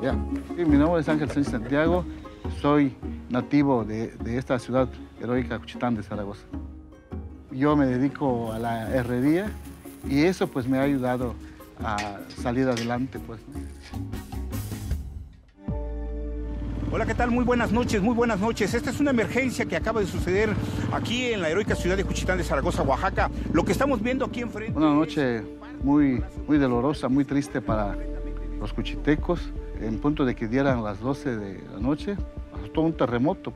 Ya. Mi nombre es Ángel Sánchez Santiago, soy nativo de esta ciudad heroica Juchitán de Zaragoza. Yo me dedico a la herrería y eso pues me ha ayudado a salir adelante, pues. Hola, ¿qué tal? Muy buenas noches, muy buenas noches. Esta es una emergencia que acaba de suceder aquí en la heroica ciudad de Juchitán de Zaragoza, Oaxaca. Lo que estamos viendo aquí enfrente... Una noche muy dolorosa, muy triste para los juchitecos. En punto de que dieran las 12 de la noche, asustó un terremoto.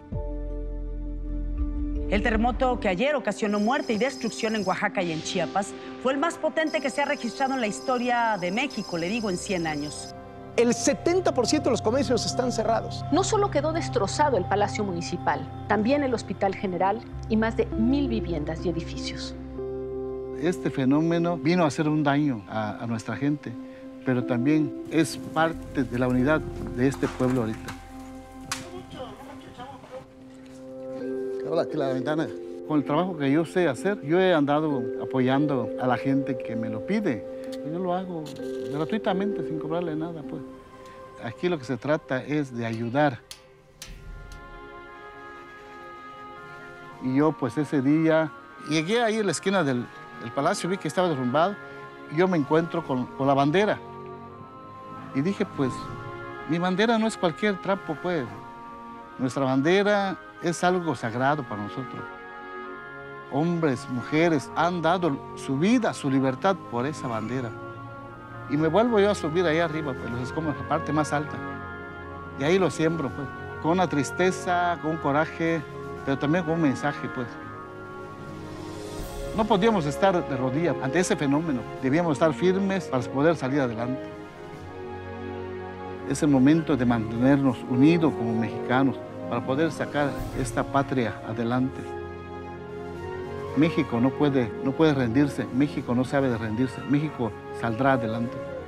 El terremoto que ayer ocasionó muerte y destrucción en Oaxaca y en Chiapas fue el más potente que se ha registrado en la historia de México, le digo, en 100 años. El 70% de los comercios están cerrados. No solo quedó destrozado el Palacio Municipal, también el Hospital General y más de 1000 viviendas y edificios. Este fenómeno vino a hacer un daño a nuestra gente, pero también es parte de la unidad de este pueblo ahorita. Hola, aquí la ventana. Con el trabajo que yo sé hacer, yo he andado apoyando a la gente que me lo pide. Yo lo hago gratuitamente, sin cobrarle nada, pues. Aquí lo que se trata es de ayudar. Y yo, pues, ese día... Llegué ahí a la esquina del palacio, vi que estaba derrumbado. Y yo me encuentro con la bandera. Y dije, pues, mi bandera no es cualquier trapo, pues. Nuestra bandera es algo sagrado para nosotros. Hombres, mujeres, han dado su vida, su libertad por esa bandera. Y me vuelvo yo a subir ahí arriba, pues, los escombros, la parte más alta. Y ahí lo siembro, pues, con una tristeza, con un coraje, pero también con un mensaje, pues. No podíamos estar de rodillas ante ese fenómeno. Debíamos estar firmes para poder salir adelante. Es el momento de mantenernos unidos como mexicanos para poder sacar esta patria adelante. México no puede rendirse, México no sabe de rendirse, México saldrá adelante.